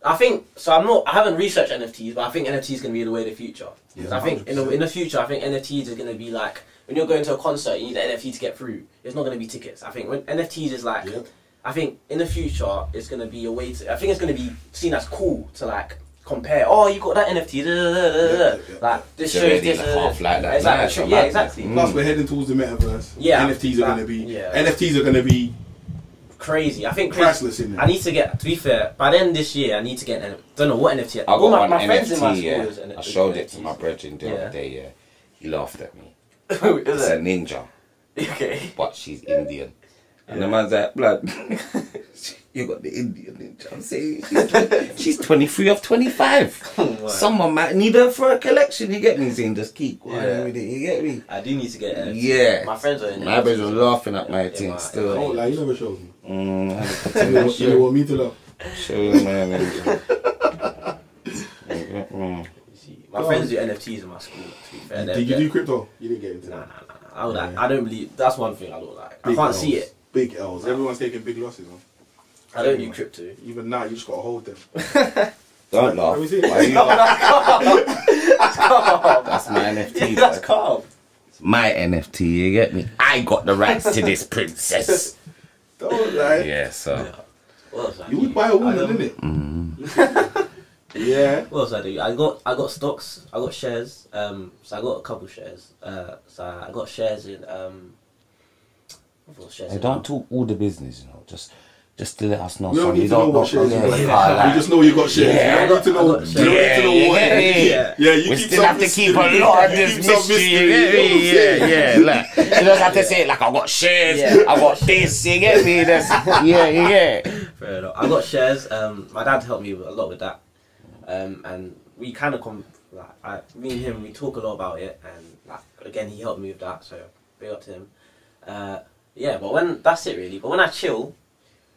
I think, so I'm not, I haven't researched N F Ts, but I think N F Ts is going to be the way of the future. Yeah, I think in the, in the future, I think N F Ts is going to be like, when you're going to a concert, you need an N F T to get through. It's not going to be tickets. I think when N F Ts is like, yeah. I think in the future, it's going to be a way to, I think it's going to be seen as cool to like compare, oh, you got that N F T, da, da, da, da, yeah, yeah, like, this so shows this. Like half like that. It's like, like, yeah, like yeah, exactly. Mm. Plus, we're heading towards the metaverse. Yeah. N F Ts are like, going to be, yeah. N F Ts are going to be, crazy. I think priceless, isn't it? I need to get, to be fair, by then this year I need to get an N F T. Don't know what N F T. I got all my, one my N F T, friends in my school yeah. was N F T. I showed it to my brethren the yeah. other day, yeah. He laughed at me. It's a ninja. Okay. But she's Indian. Yeah. And the man's like, blood, you got the Indian ninja. I'm saying she's, she's twenty-three of twenty-five. Oh, someone might need her for a collection, you get me? Saying just keep quiet yeah. with it, you get me? I do need to get N F T. Yeah. My friends are in my brothers were laughing at my thing still. Oh, like you never showed me. Mm, you don't want me to love. Show man. My friends do N F Ts in my school. To be fair, did you do crypto? You didn't get into nah, that. Nah, nah. I, would, yeah. like, I don't believe. That's one thing I don't like. Big I can't L's. see it. Big L's. Everyone's taking big losses on. I don't do crypto. Even now, you just gotta hold them. Don't laugh. Let me see. Why no, that's calm. That's calm. That's my N F T. Yeah, that's calm. It's my N F T. You get me? I got the rights to this princess. Don't lie. Yeah, so. Yeah. What else I you do? would buy a woman, didn't it? Mm. Yeah. What else I do? I got I got stocks. I got shares. Um, so I got a couple shares. Uh, so I got shares in um. Shares I in don't one. talk all the business, you know. Just, just to let us know. We don't need to know what shares. We just know you got shares. Yeah. You don't need to know. You don't need to know what. Yeah, yeah. You still have to keep a lot of this mystery. Yeah, yeah, yeah. You don't have to say it like I got shares. Yeah. I got this. You get me? That's, yeah, yeah. Fair enough. I got shares. Um, my dad helped me a lot with that, um, and we kind of come. Like, I, me and him, we talk a lot about it, and like again, he helped me with that. So big up to him. Uh, yeah, but when that's it really. But when I chill.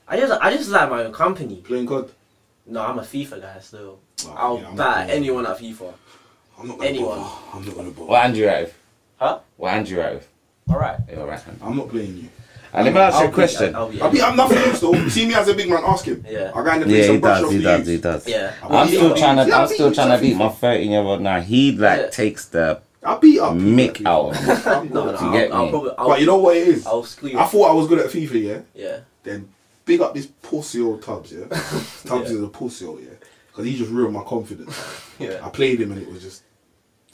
I just I just like my own company. Playing C O D? No, I'm a FIFA guy still. Oh, I'll yeah, bat anyone at FIFA. I'm not gonna anyone. Bother. I'm not gonna bother. What hand you out of? Huh? What hand you out of? Alright. Yeah, all right. I'm not playing you. And let me ask you a question. I'll be, I'll be, I'm nothing else though. See me as a big man, ask him. Yeah. I got in the place yeah, he does, he does, he does. Yeah. I'm still trying to I'm still trying to beat my thirteen year old now. He like yeah. takes the I'll beat up Mick out of no, no, I'll, I'll probably, I'll, But you know what it is? I'll squeeze. I thought I was good at FIFA, yeah? Yeah. Then big up this pussy old Tubbs, yeah? Tubbs yeah. is a pussy old, yeah? Because he just ruined my confidence. Yeah. I played him and it was just,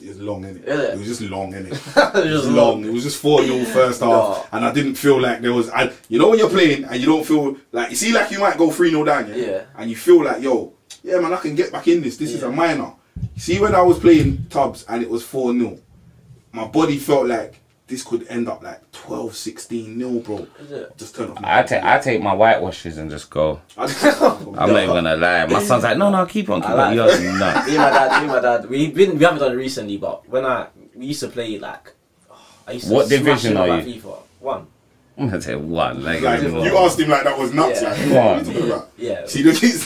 it was long, innit? Yeah. It was just long, innit? It was long. It was just forty all first no. half. And I didn't feel like there was, I, you know when you're playing and you don't feel like, you see like you might go three nil down, yeah? yeah? And you feel like, yo, yeah man, I can get back in this. This yeah. is a minor. See when I was playing Tubbs and it was four nil, my body felt like, this could end up like twelve, sixteen nil, bro. Just turn off. I take I take my whitewashes and just go. I'm not even gonna lie. My son's like, no, no, keep on, keep on. You're nuts. Me and my dad, me and my dad. We've been we haven't done it recently, but when I we used to play like, I used to. What division are you? FIFA. One. I'm gonna say one. Like, like you one. asked him like that was nuts. Yeah. Like, what are you talking about? Yeah. See the kids.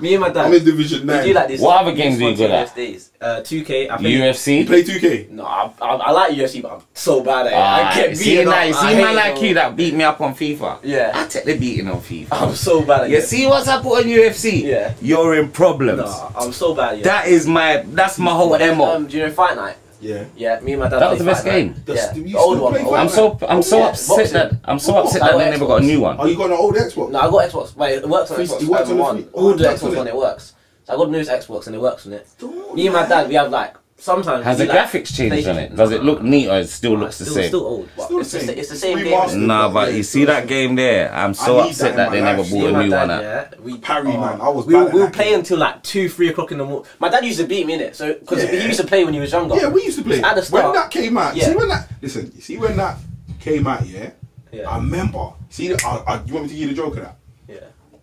Me and my dad. I'm in division nine. Do like this, what other games do you do that? Uh, two K. I play, U F C. You play two K? No, I, I, I like U F C, but I'm so bad at it. Uh, I get beaten up. Like, see man like you that beat me up on FIFA. Yeah. I take the beating on FIFA. I'm so bad at it. You see what's I put on U F C? Yeah. You're in problems. No, I'm so bad at it. That is my, that's my whole M O. Um, do you know Fight Night? Yeah, yeah. Me and my dad. That was the best game. Yeah. The old one. I'm so I'm so upset that I'm so upset that they never got a new one. Oh, you got an old Xbox? No, I got Xbox. Wait, it works on Xbox One. Old Xbox One, it works. So I got the newest Xbox and it works on it. Me and my dad, we have like sometimes has the like, graphics changed on it? Does it look neat or it still nah, looks still, the same? It's still old, but still it's, the same. The, it's the same Remastered game. Nah, but you see that game there? I'm so upset that, that they never bought a new dad, one out. Yeah. We parry, oh, man. I was we we'll, we'll play game. until like two, three o'clock in the morning. My dad used to beat me in it, so because yeah. he used to play when he was younger. Yeah, we used to play. At the start, when that came out, yeah. see when that listen, you see when that came out, yeah. yeah. I remember. See, I, I, you want me to give you the joke of that? Yeah.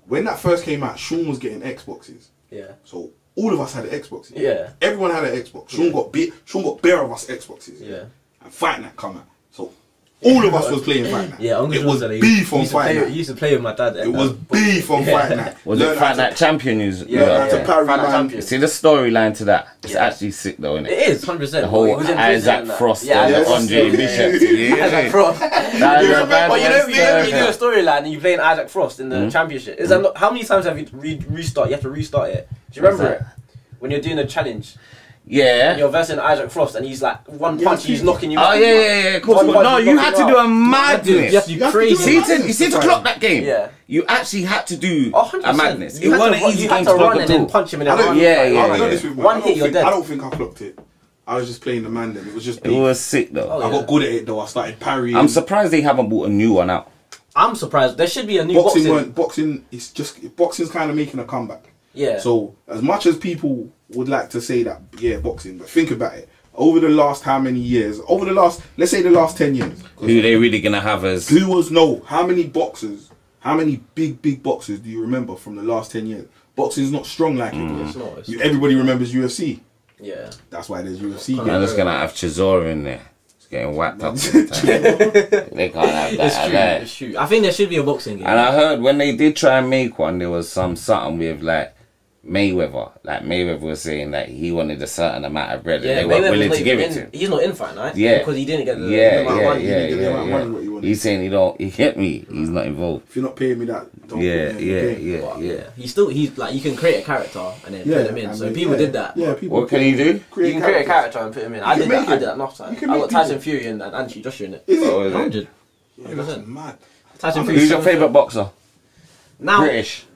When that first came out, Sean was getting Xboxes. Yeah. So. All of us had an Xbox. Yeah. Everyone had an Xbox. Sean yeah. got bit. Sean got bare of us Xboxes. Yeah. And Fight Night come out. So all yeah, of us was playing Fight Night. Yeah. It was beef on Fight Night. Used to play with my dad. It was beef on Fight Night. Was it Fight Night Champion? Yeah. yeah. yeah. Fight Night Champion. See the storyline to that. It's yeah. actually sick though, isn't it? It is. one hundred percent. The whole Isaac Frost yeah, and Andre Bishop. Isaac Frost. But you know, you do a storyline and you playing Isaac Frost in the championship. Is that how many times have you restart? You have to restart it. Do you remember it? When you're doing a challenge. Yeah. And you're versing Isaac Frost and he's like, one punch, he's knocking you out. Oh, yeah, yeah, yeah, of course. No, you had to do a madness. You, you, you, you see, to clock that game, yeah. you actually had to do a madness. It wasn't an easy game to clock at all. You had to run and then punch him in the arm. Yeah, yeah. One hit, you're dead. I don't think I clocked it. I was just playing the man then. It was just It was sick, though. I got good at it, though. I started parrying. I'm surprised they haven't bought a new one out. I'm surprised. There should be a new boxing. Boxing is just, boxing's kind of making a comeback. Yeah. So as much as people would like to say that, yeah, boxing, but think about it. Over the last how many years? Over the last, let's say the last ten years. Who they really gonna have as? Who was no? How many boxers? How many big big boxers do you remember from the last ten years? Boxing's not strong like mm. it is. No, you, everybody remembers U F C. Yeah. That's why there's U F C. I'm just gonna have Chisora in there. Getting whacked up. The they can't have that. It's true. It's true. I think there should be a boxing game. And I heard when they did try and make one, there was some something with like. Mayweather, like Mayweather was saying that he wanted a certain amount of bread, yeah, and they weren't willing to give it to him. He's not in Fight Night, yeah, because he didn't get the yeah, amount of money. Yeah, yeah, yeah, yeah. What he wanted. He's saying he don't. He hit me. He's not involved. If you're not paying me that, don't yeah, pay me yeah, yeah, yeah, but yeah. He's still. He's like you can create a character and then yeah, put him in. I mean, so people yeah, did that. Yeah, people. What can he do? You can create a character and put him in. I did that. I did that last time. I got Tyson Fury and Anthony Joshua in it. one hundred. That's mad. Tyson Fury. Who's your favorite boxer? Now British.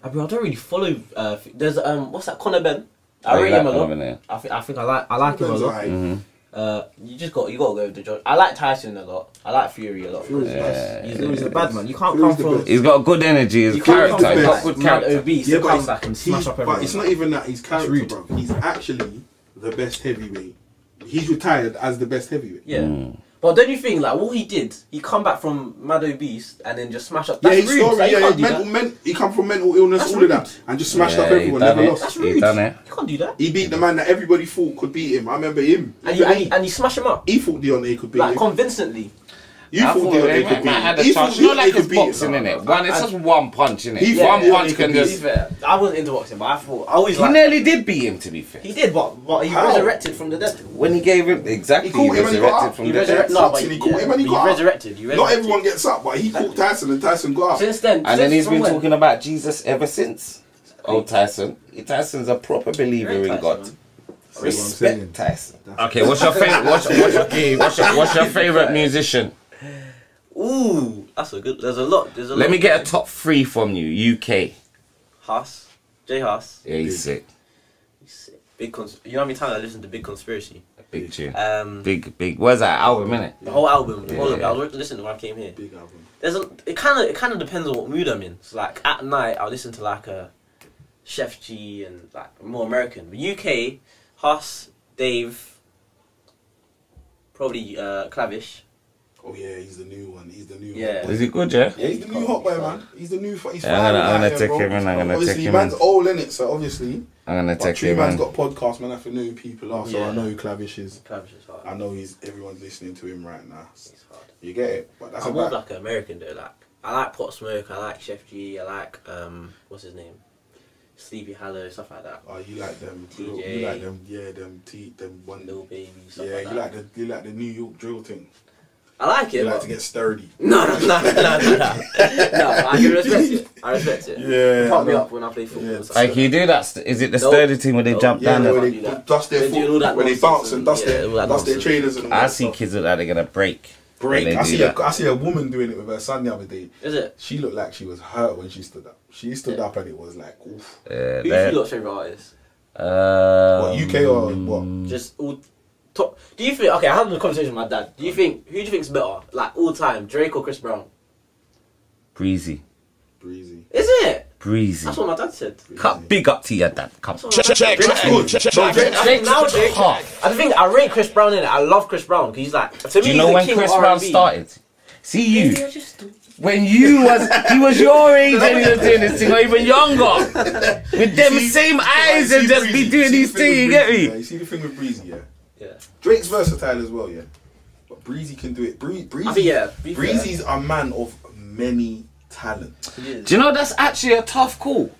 I mean, I don't really follow. Uh, there's um, what's that? Conor Ben. I oh, rate like him a lot. I think I think I like I like Conor him a lot. Right. Mm-hmm. uh, you just got you got to go with the judge. I like Tyson a lot. I like Fury a lot. Fury's yeah, nice. He's, yeah, he's yeah. a bad man. You can't Fury's come from. He's got good energy. His character. He's got good character. Mad obese. Yeah, comes back and smash up everyone. But it's not even that. He's character, bro. He's actually the best heavyweight. He's retired as the best heavyweight. Yeah. Mm. But don't you think, like, what he did, he come back from mad obese and then just smash up... That's yeah, rude. Sorry, like, yeah, yeah, mental, men, he come from mental illness, that's all rude. Of that, and just smashed yeah, up everyone, never it. Lost. That's rude. He done it. You can't do that. He beat the man that everybody thought could beat him. I remember him. And, you, and, he, and he smashed him up. He thought Deontay could beat like, him. Like, convincingly. You I thought Deontay could beat him. He thought Deontay like could beat boxing, him. It? One, it's I, just one punch, innit? He yeah, one punch can just... I wasn't into boxing, but I thought... I always He nearly did beat him, to be fair. He did, but, but he How? resurrected from the dead. When he gave him... Exactly, he, he resurrected from he the dead. No, but he, he caught him and he got resurrected. Not everyone gets up, but he caught Tyson and Tyson got up. Since then... And then he's been talking about Jesus ever since. Oh, Tyson. Tyson's a proper believer in God. Respect Tyson. Okay, what's your favourite... What's your favourite musician? Ooh, that's a good. There's a lot. There's a Let lot me get a top three from you. U K. Huss, J Huss. Yeah, he's sick. He's sick. Big cons. You know how many times I listened to Big Conspiracy? Big tune. Um, big, big. Where's that album in it? The whole album. Yeah, whole, yeah. I was listening when I came here. Big album. There's a. It kind of. It kind of depends on what mood I'm in. So like at night, I'll listen to like a Chef G and like more American. But U K, Huss, Dave. Probably uh, Clavish. Oh yeah, he's the new one. He's the new. Yeah, hot boy. Is he good? Yeah. Yeah, he's the new hot boy, man. He's the new. He's yeah, I'm gonna, I'm gonna take him, and I'm gonna take him. Obviously, man's old in it, so obviously. I'm gonna take him. Man's got podcast, man. I have to know who people are, so yeah. I know who Clavish is. Clavish is hard. I know he's. Everyone's listening to him right now. He's hard. You get it, but that's. I'm more like an American though. Like I like Pot Smoke. I like Chef G. I like um, what's his name? Sleepy Hollow, stuff like that. Oh, you like them? Drill, you like them? Yeah, them. T, them one little baby. Stuff yeah, like you that. like the you like the New York drill thing. I like it. You like to get sturdy. No, no, no, no, no, no. No, I can respect it. I respect it. Yeah. You pop me up when I play football. Yeah. Like you do that. Is it the no. sturdy team when they no. jump yeah, down? Yeah, when they dust their foot, when they bounce and dust their, dust their trainers and all that. I see kids like that they're gonna break. Break. I see. A, I see a woman doing it with her son the other day. Is it? She looked like she was hurt when she stood up. She stood yeah. up and it was like, oof. Yeah, who's your favourite artist? Um, what, U K or what? Just all top. Do you think? Okay, I had a conversation with my dad. Do you think who do you think's better, like all time, Drake or Chris Brown? Breezy. Breezy. Is it? Breezy. That's what my dad said. Cut, big up to your dad. Come check, check, check. Now Drake. I think I rate Chris Brown in it. I love Chris Brown because he's like. To me, do you know when Chris Brown started? See you. When you was, he was your age and he was doing this thing, or even younger. With them you see, same eyes and just Breezy, be doing these things, you get me? Yeah, you see the thing with Breezy, yeah? Yeah. Drake's versatile as well, yeah? But Breezy can do it. Bree Breezy, I mean, yeah, Breezy, Breezy's yeah. a man of many talents. Do you know, that's actually a tough call.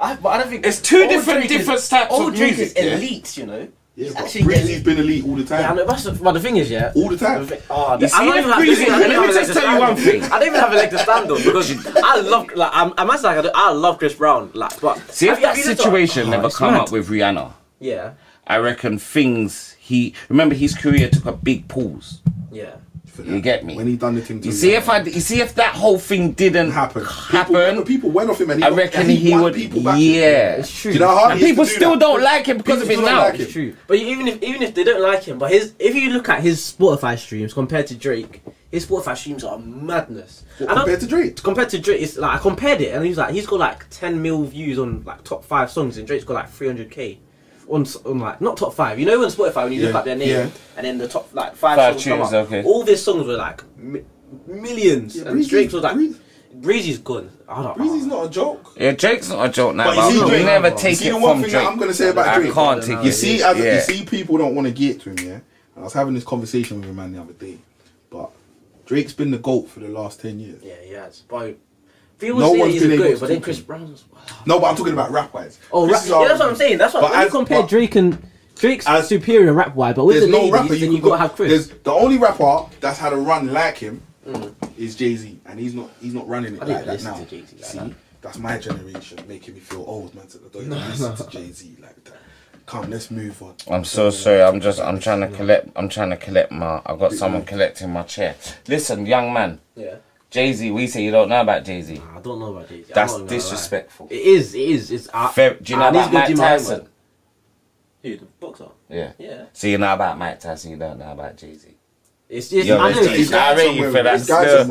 I, but I don't think... It's two different, different types of music. Drake is elite, yeah. you know? Yeah, but Breezy's been elite all the time. Yeah, I know, that's the, but the thing is, yeah, all the time. Oh, the, I don't even have, Breezy, thing, I let me just tell you one thing. I don't even have a leg to stand on because I love, like, I'm, I'm actually like, I, I love Chris Brown, like, but see if that situation oh, never come mad. up with Rihanna. Yeah, I reckon things he remember his career took a big pause. Yeah, you get me when he done the thing. You see Rihanna. if I, you see if that whole thing didn't happen, happen. People, people went off him, and he I reckon and he, he would. Yeah, it's true. Do you know how and people do still that? don't like him because people of it now. Like it's true. But even if even if they don't like him, but his if you look at his Spotify streams compared to Drake, his Spotify streams are madness. What, compared to Drake, compared to Drake, it's like I compared it, and he's like he's got like ten mil views on like top five songs, and Drake's got like three hundred k. On, on like not top five, you know, on Spotify when you yeah, look up their name yeah. and then the top like five, five songs tunes, come up. Okay. All these songs were like mi millions, yeah, and Breezy, Drake's was like Breezy. Breezy's gone. I don't, Breezy's I don't. not a joke. Yeah, Drake's not a joke now. But, but you see, Drake, never take see it the one from thing Drake. That I'm gonna say about I Drake. I can't take it. You see, as yeah. you see, people don't want to get to him. Yeah, and I was having this conversation with a man the other day, but Drake's been the GOAT for the last ten years. Yeah, he has. But people no one's been able good, to but then Chris Brown's. Wow. No, but I'm talking about rap wise. Oh, rap, yeah, that's what I'm saying. That's what I compare Drake and Drake's as, superior rap wise, but with the no rapper you, you got to have Chris. The only rapper that's had a run like him mm. is Jay Z, and he's not he's not running it I like that now. To Jay -Z like See, that. that's my generation making me feel old, man. I don't even no, listen no. to Jay Z like that. Come, let's move on. I'm so sorry. I'm just I'm trying to collect. I'm trying to collect my. I've got someone collecting my chair. Listen, young man. Yeah. Jay-Z, we say you don't know about Jay-Z. Nah, I don't know about Jay-Z. That's disrespectful. It is, it is. It's, uh, Fair, do you know uh, about Mike Tyson? Who, the boxer? Yeah. Yeah. So you know about Mike Tyson, you don't know about Jay-Z. It's just, I rate you for that still. I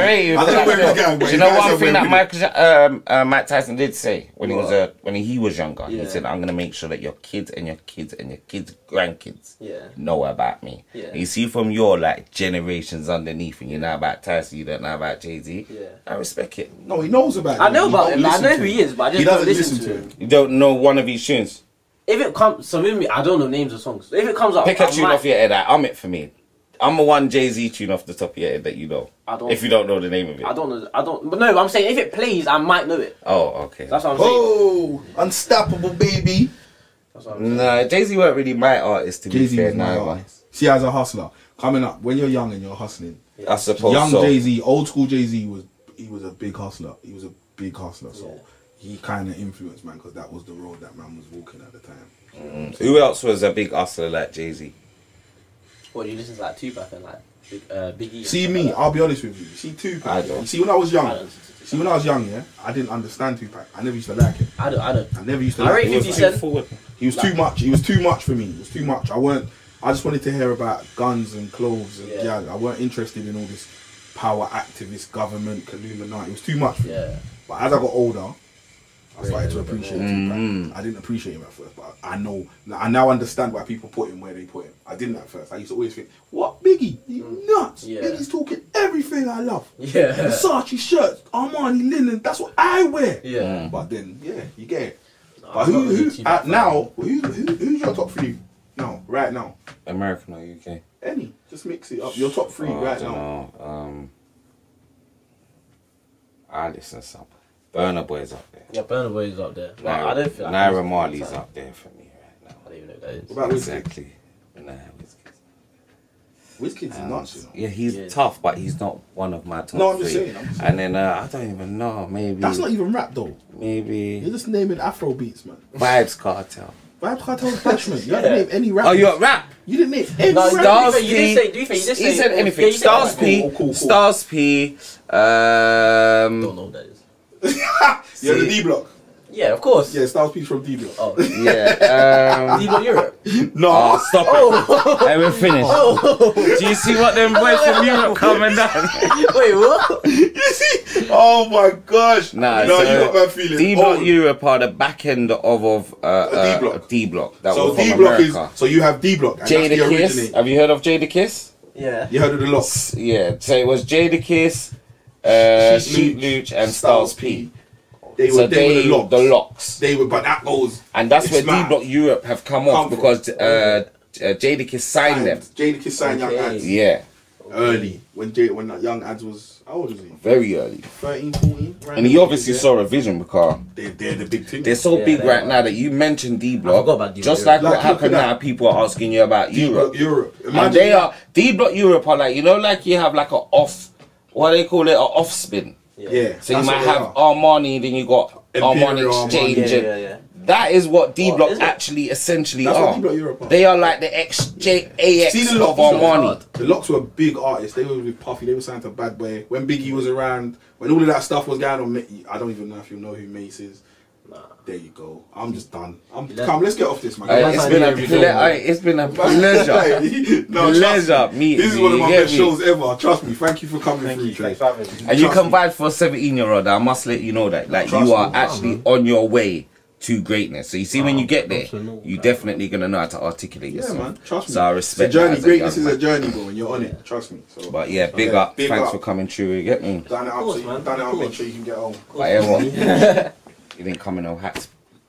rate you for that still. Do you know one thing that Mike, um, uh, Mike Tyson did say when he was uh, when he was younger? Yeah. He said, I'm going to make sure that your kids and your kids and your kids' grandkids yeah. know about me. Yeah. You see from your like generations underneath and you know about Tyson, you don't know about Jay-Z. Yeah. I respect it. No, he knows about it. I know about him. I know who he is, but I just don't listen to him. You don't know one of his tunes. If it comes, so with me, I don't know names of songs. If it comes up, pick a tune off your head. I'm it for me. I'm the one Jay Z tune off the top of your head that you know. I don't. If you don't know the name of it, I don't know. I don't. But no, I'm saying if it plays, I might know it. Oh, okay. That's what I'm saying. Oh, unstoppable, baby. That's what I'm saying. Nah, Jay Z weren't really my artist to be fair. Now, see, as a hustler, coming up when you're young and you're hustling, I suppose. Young Jay Z, old school Jay Z was he was a big hustler. He was a big hustler. So. He kind of influenced man because that was the road that man was walking at the time. Mm. Who else was a big hustler like Jay Z? What do you listen to like Tupac and like Big, uh, Biggie? See me, like I'll be honest with you. See Tupac. You see when I was young. I see when I was young, yeah, I didn't understand Tupac. I never used to like him. I don't. I don't. I never used to I like him. He was, like, he was like, too much. He was too much for me. It was too much. I weren't. I just wanted to hear about guns and clothes and yeah. yeah I weren't interested in all this power activist government, Illuminati. It was too much for yeah. me. But as I got older. I started to appreciate Tupac. Mm. I didn't appreciate him at first, but I know, I now understand why people put him where they put him. I didn't at first. I used to always think, what, Biggie? You nuts. Yeah. Biggie's talking everything I love. Yeah. Versace shirts, Armani linen, that's what I wear. Yeah. But then, yeah, you get it. No, but who, really who uh, now, who, who, who's your top three? No, right now. American or U K? Any, just mix it up. Your top three oh, right I now. Um, I listen to something. Burna Boy's up there. Yeah, Burna Boy's up there. Like, I don't feel like Naira Marley's up there for me right now. I don't even know who that is. What about exactly. Nah, Wizkid's. Wizkid's um, nuts, you know. Yeah, he's yeah. tough, but he's not one of my top no, I'm just three. Saying, I'm just and saying. then uh, I don't even know, maybe. That's not even rap though. Maybe. You're just naming Afro beats, man. Vibes Cartel. Vibes Cartel's Bashment. You yeah. didn't name any rap. Oh, you're a rap? You didn't name any no, rap. You didn't say, do you think you just say? He said anything. Stars P. Stars P. Um. Don't know that. You're the D Block. Yeah, of course. Yeah, Styles P from D Block. Oh, yeah. Um, D Block Europe. No, oh, stop oh. it. Hey, we're finished. Oh. Do you see what them boys from Europe coming down? Wait, what? You see? Oh my gosh. Nah, no, so you got my feeling. D Block oh. Europe are the back end of of uh, uh, D Block. D Block. That so was D Block America. Is so you have D Block. Jadakiss. Have you heard of Jadakiss? Yeah. You heard of the lot. Yeah. So it was Jadakiss, uh, Sheep Looch, and Styles P. They were, so they, they were the, locks. the locks. They were, but that goes. And that's where D Block Europe have come, come off from. because uh, uh, Jadakiss signed them. Jadakiss signed okay. Young Ads. Yeah. Okay. Early. When J when that Young Ads was, how old was he? Very early. thirteen, fourteen. Right, and he obviously there. saw a vision because they're, they're the big thing. They're so yeah, big they right are. now that you mentioned D Block. Just like, like what happened now, people are asking you about D Block Europe. Europe. And they are, D Block Europe are like, you know, like you have like a off, what do they call it, an off spin. Yeah. yeah, so you might have are. Armani, then you got Imperial Armani Exchange. Armani. Yeah, yeah, yeah. That is what D Block oh, actually essentially That's are. What are. They are like the exchange yeah. A X the of Armani. The Locks were big artists. They were with Puffy. They were signed to Bad Boy. When Biggie was around, when all of that stuff was going on, I don't even know if you know who Mace is. Nah. There you go. I'm just done. I'm, yeah. Come, let's get off this, man. Uh, it's, been a ple uh, it's been a pleasure. no, pleasure meeting. This is one of my best me. shows ever. Trust me. Thank you for coming Thank through, you, Trey. And trust you can buy for a seventeen-year-old. I must let you know that, like, trust you are me. actually wow, on your way to greatness. So you see, wow, when you get there, you're definitely gonna know how to articulate yourself. Yeah, man. Trust me. So I respect. It's a journey. Greatness is a journey, bro, and you're on it. Trust me. So, but yeah, big yeah, up. Big Thanks up. for coming through. You get me. Done it up, so you can done it up. Make sure you can get home. Whatever. You didn't come in no hats,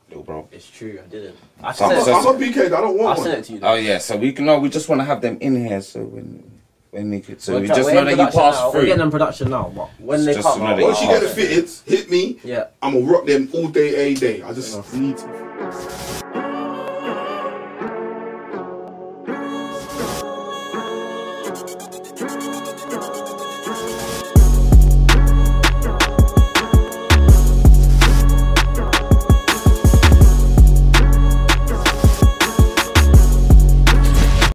little bro. It's true, I didn't. I so, I'm, so, I'm not B K, I don't want I one. I sent it to you. Though. Oh yeah, so we can. No, we just want to have them in here, so when when they could. So we're we just know that you pass now. through. We're getting in production now. What? When they come, once you get the fitted, hit me. Yeah, I'm gonna rock them all day, a day. I just need to.